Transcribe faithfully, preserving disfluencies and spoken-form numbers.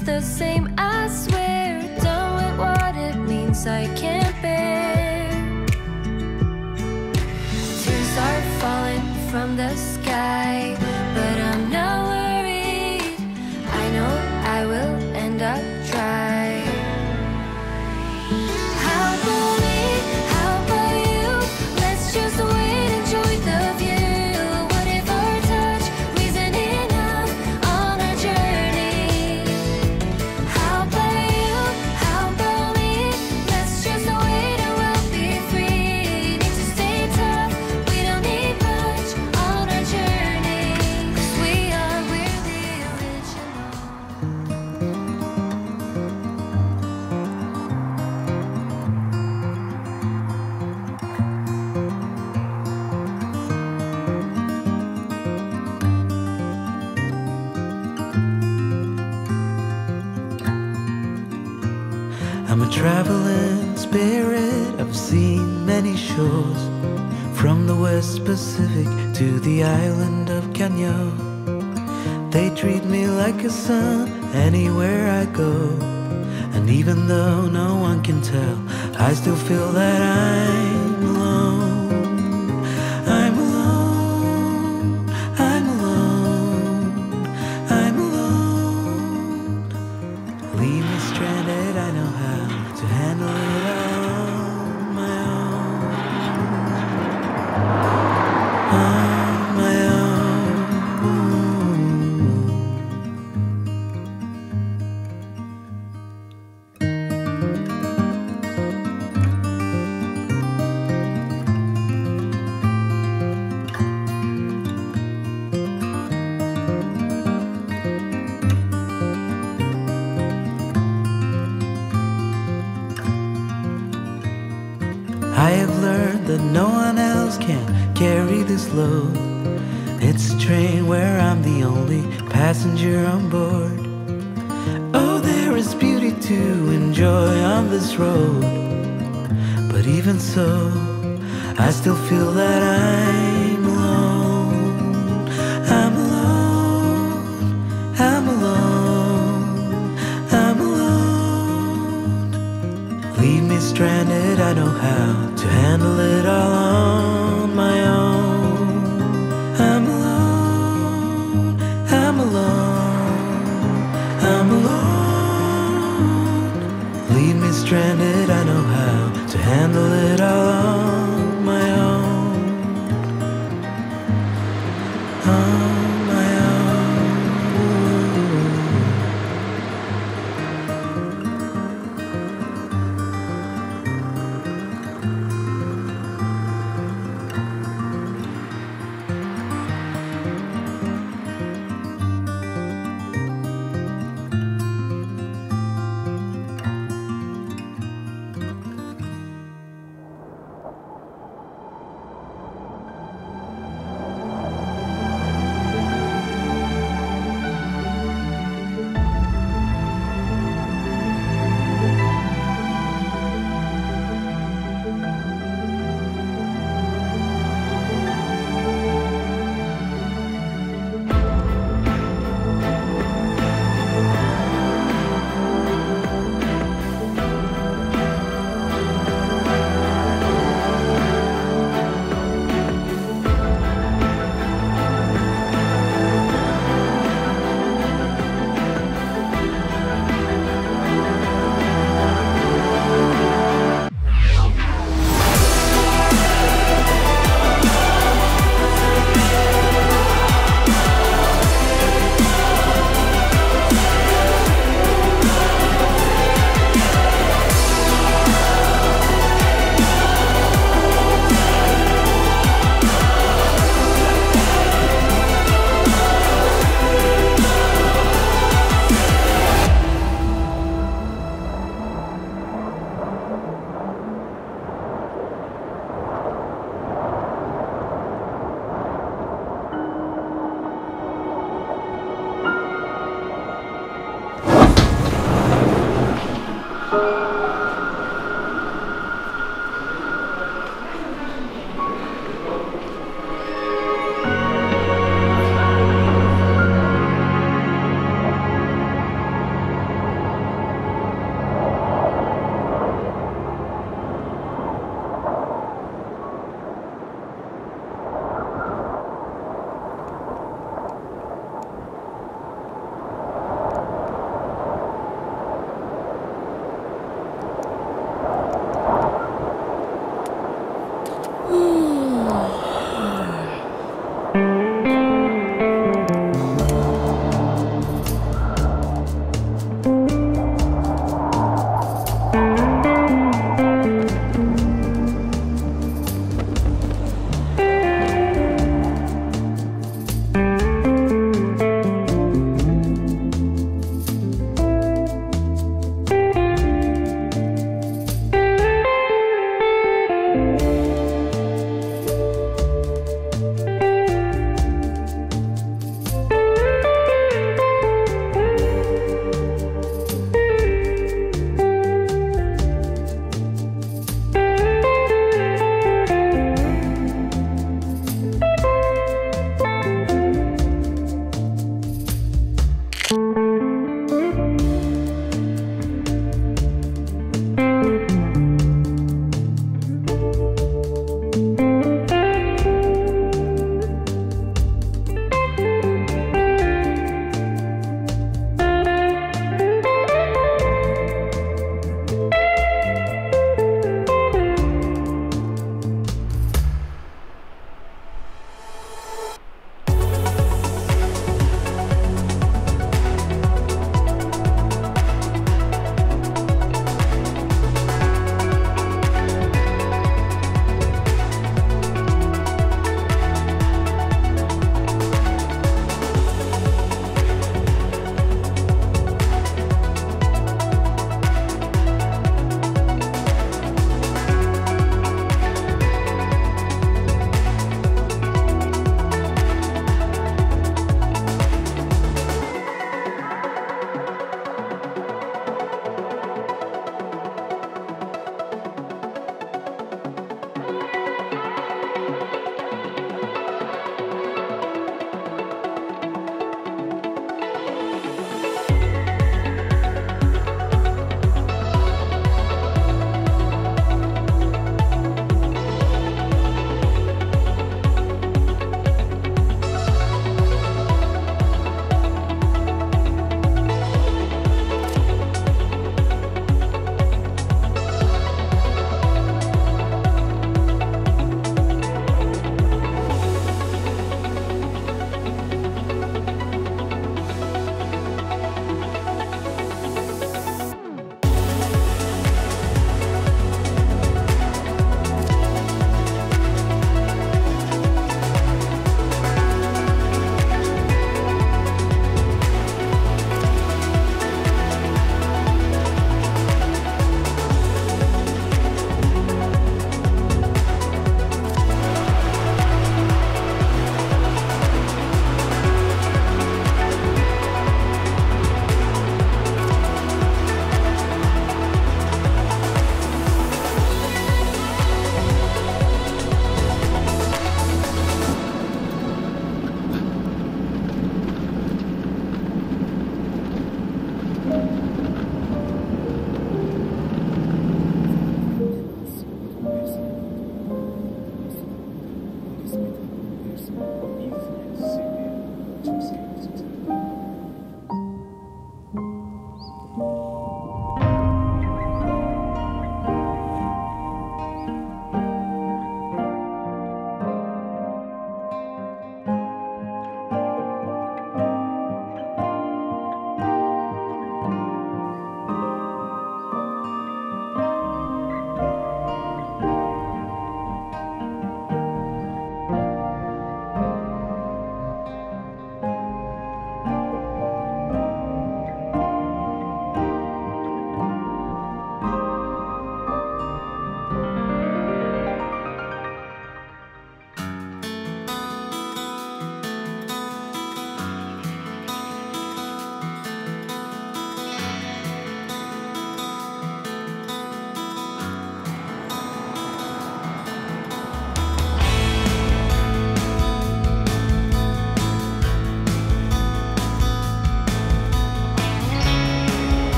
just the same, I swear. Done with what it means, I can't bear. Tears are falling from the sky, but I'm not worried. I know I will end up dry. How about me? How about you? Let's just wait, enjoy the view. What if our touch wasn't enough on our journey? How about you? How about me? Let's just wait and we'll be free. Need to stay tough, we don't need much on our journey. 'Cause we are, we're the original. I'm a traveling spirit, I've seen many shores, from the West Pacific to the island of Kenya. They treat me like a son anywhere I go, and even though no one can tell, I still feel that I'm alone. I'm alone, I'm alone, I'm alone. Leave me stranded, I know how to handle it on my own, on my own. I have learned that no one else can carry this load. It's a train where I'm the only passenger on board. Oh, there is beauty to enjoy on this road, but even so, I still feel that I